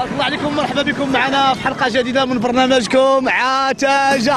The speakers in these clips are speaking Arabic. بارك الله عليكم، مرحبا بكم معنا في حلقة جديدة من برنامجكم عتاجة.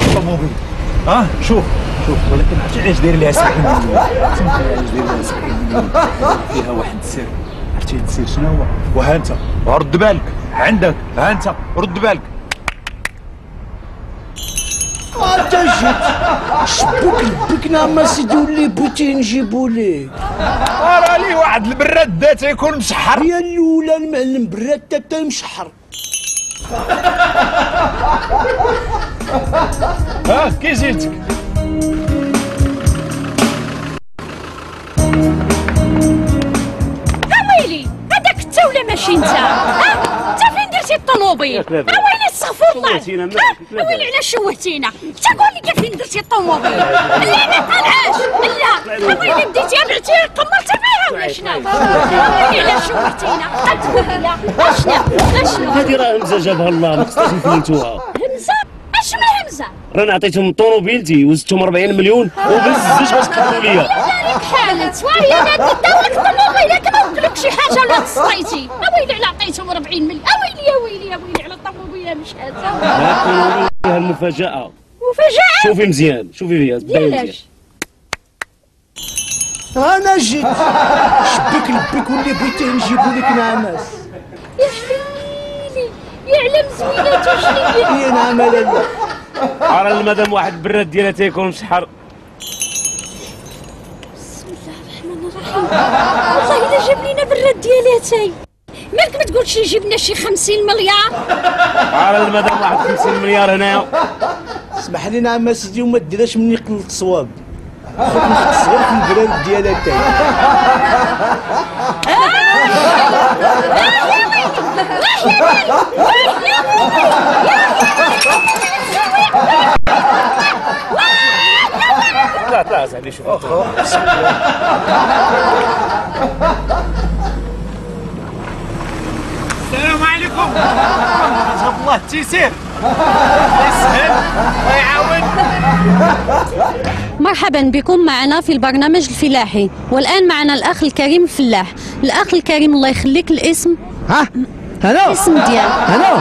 الطوموبيل. ها شوف شوف، ولكن عرفتي علاش داير لها ساحل مليون؟ فيها واحد السر. عرفتي هاد السر شنو هو؟ وها انت رد بالك، عندك ها انت رد بالك. انت جيت شبوك لبكنا ما سيدي ولي بوتي نجيبو ليه. راه ليه واحد البراد دا تيكون مشحر. هي الاولى المعلم براد دا تا مشحر. ها كي جيتك اويلي هذاك انت ولا ماشي انت؟ ها انت فين درتي الطوموبيل؟ اويلي استغفر الله، اويلي على شوهتينا. انت قول لي كيف فين درتي الطوموبيل؟ لا ما طالعاش، لا اويلي بديتي بعتي قمرتي بها ولا شنو؟ اويلي على شوهتينا. قدولي اشنا اشنا هذه راه همزه جابها الله، ما خصنيش نفوتوها. همزه اشنا همزه؟ رانا عطيتهم طوموبيلتي وزدتهم 40 مليون وبززت باش تقولوا لي. حالت وهي ما تداولك طوموبيلك ما قلت لك شي حاجه ولا تصطيتي. اويلي على عطيتهم 40 مليون، اويلي اويلي اويلي على الطوموبيله مش هذا. ها المفاجاه، مفاجاه. شوفي مزيان، شوفي فيها مزيان. انا جيت شبيك لبيك واللي بغيتي نجيبو لك نعماس. يا حبيبي يعلم زويناتو شنو هي نعمه. لاله راه المدام واحد البراد ديالها تيكون مسحر. والله إلا جاب لينا براد ديالها تاي. مالك ما تقولش يجيب لنا شي 50 مليار؟ على المدام واحد 50 مليار هنايا. اسمح لينا عم سيدي وما ديرهاش مني قلة صواب. خذ نفس الصغير في البراد ديالها تاي. لا لا زعما شوف السلام عليكم. جاب الله التيسير يسهل ويعاون. مرحبا بكم معنا في البرنامج الفلاحي، والان معنا الاخ الكريم الفلاح. الاخ الكريم الله يخليك الاسم. ها هلو الاسم ديالك؟ هلو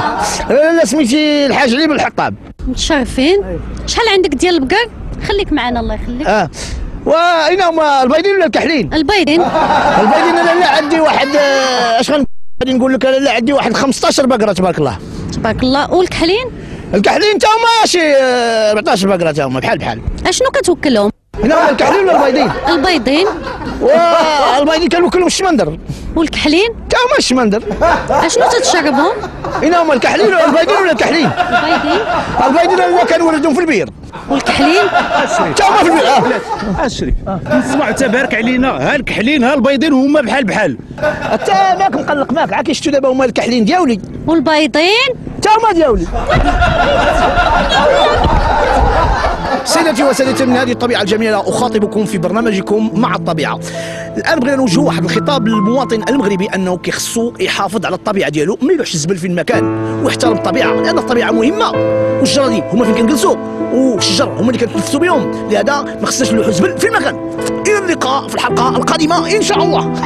انا سميتي الحاج علي بن الحطاب. متشرفين. شحال عندك ديال البقر؟ خليك معنا الله يخليك. واين هما البيضين ولا الكحلين؟ البيضين. البيضين انا لا عندي واحد اش غادي نقول لك، انا لا عندي واحد 15 بقره تبارك الله. تبارك الله. والكحلين؟ الكحلين تا هما شي 14 بقره تا هما بحال بحال. اشنو كتوكلهم؟ هنا الكحلين ولا البيضين؟ البيضين. والبيضين كنوكلهم الشمندر. والكحلين؟ تا هما الشمندر. اشنو تتشربهم؟ هنا هما الكحلين ولا البيضين ولا الكحلين؟ البيضين. البيضين انا كنولدهم في البير. والكحلين؟ تا هما في البير. اشري نسمع تبارك علينا. ها الكحلين ها البيضين هما بحال بحال. حتى ماك مقلق ماك عا كيشتو دابا هما الكحلين دياولي. والبيضين؟ تا هما دياولي. سيدتي وسادة من هذه الطبيعة الجميلة أخاطبكم في برنامجكم مع الطبيعة. الآن بغينا نوجهوا واحد الخطاب للمواطن المغربي أنه كيخصو يحافظ على الطبيعة ديالو، ما يروحش الزبل في المكان، ويحترم الطبيعة لأن الطبيعة مهمة، والشجرة دي هما فين كنجلسوا، والشجر هما اللي كنتنفسوا بهم، لهذا ما خصناش نروحوا الزبل في المكان. إلى اللقاء في الحلقة القادمة إن شاء الله.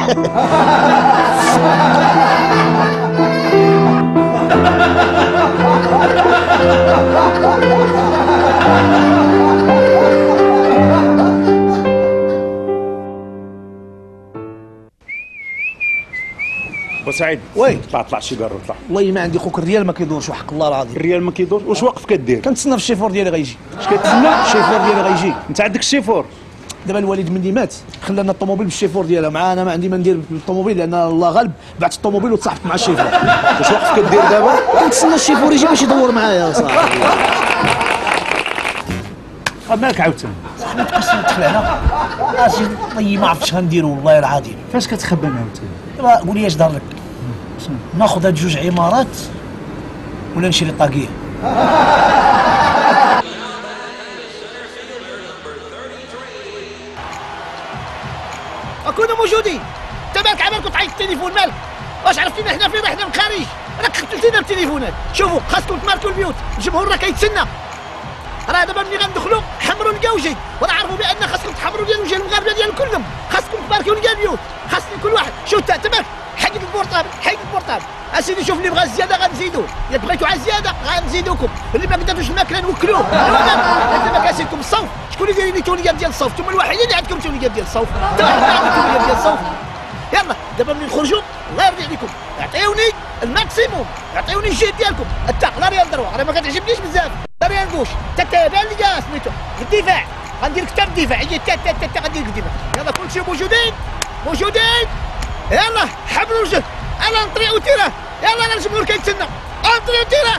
وسعيد وي طلع شي قرر طلع. والله ما عندي خوك الريال ما كيدورش وحق الله العظيم. الريال ما كيدور واش واقف كدير؟ كنتسنى في الشيفور ديالي غيجي. اش كتسنى؟ الشيفور ديالي غيجي. انت عندك الشيفور؟ دابا الوالد مني مات خلانا الطوموبيل بالشيفور ديالها مع انا ما عندي ما ندير بالطوموبيل لان الله غالب بعت الطوموبيل وتصاحبت مع الشيفور. واش واقف كدير دابا؟ كنتسنى الشيفور يجي باش يدور معايا صاحبي. مالك عاوتاني؟ صاحبي متبقاش ندخل هنا. اجي طيب ما عرفتش غنديرو والله العظيم. فاش كتخبى معاوتاني؟ قول لي اش دار لك؟ ناخذ هاد جوج عمارات ولا نشري طاقيه؟ كونوا موجودين. انت مالك عمالك وتعيط التليفون مالك؟ واش عرفتينا حنا فين؟ حنا من الخارج، راك خدلتينا بالتليفونات. شوفوا خاصكم تماركوا البيوت، الجمهور راه كيتسنى. راه دابا ملي غندخلوا حمروا الكاوجي، وراه عرفوا بان خاصكم تحمروا ديال وجه المغاربه ديال كلهم، خاصكم تباركوا البيوت، خاص كل واحد. شوف انت مالك حيد البورطابل، حيد البورطابل. اسيدي شوف اللي بغى زياده غنزيدوه، الا بغيتوا على زياده غنزيدوكم، اللي ما قدرتوش الماكله نوكلوه. دابا كاسيتكم الصوف، شكون اللي دايرين التونيات ديال الصوف؟ انتم الوحيدين اللي عندكم تونيات ديال الصوف، انت واحد ما عندك تونيات ديال الصوف. يلا دابا ملي نخرجوا الله يرضي عليكم اعطيوني الماكسيموم، اعطيوني الجهد ديالكم. التاق لا ريال ضروه، انا ما كتعجبنيش بزاف، لا ريال نقوش، تتابان ليا سميتو الدفاع، غندير كثر الدفاع، هي تا غندير الدفاع. يلا كلشي موجودين موجودين، يلا حملوا الجهد. انا نطري وتيره، يلا انا الجمهور كيتسنى، انطري وتيره.